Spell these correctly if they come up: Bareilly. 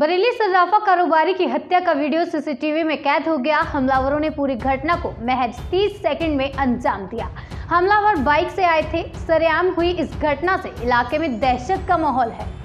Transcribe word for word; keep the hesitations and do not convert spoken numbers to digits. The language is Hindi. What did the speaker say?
बरेली सर्राफा कारोबारी की हत्या का वीडियो सीसीटीवी में कैद हो गया। हमलावरों ने पूरी घटना को महज तीस सेकंड में अंजाम दिया। हमलावर बाइक से आए थे। सरेआम हुई इस घटना से इलाके में दहशत का माहौल है।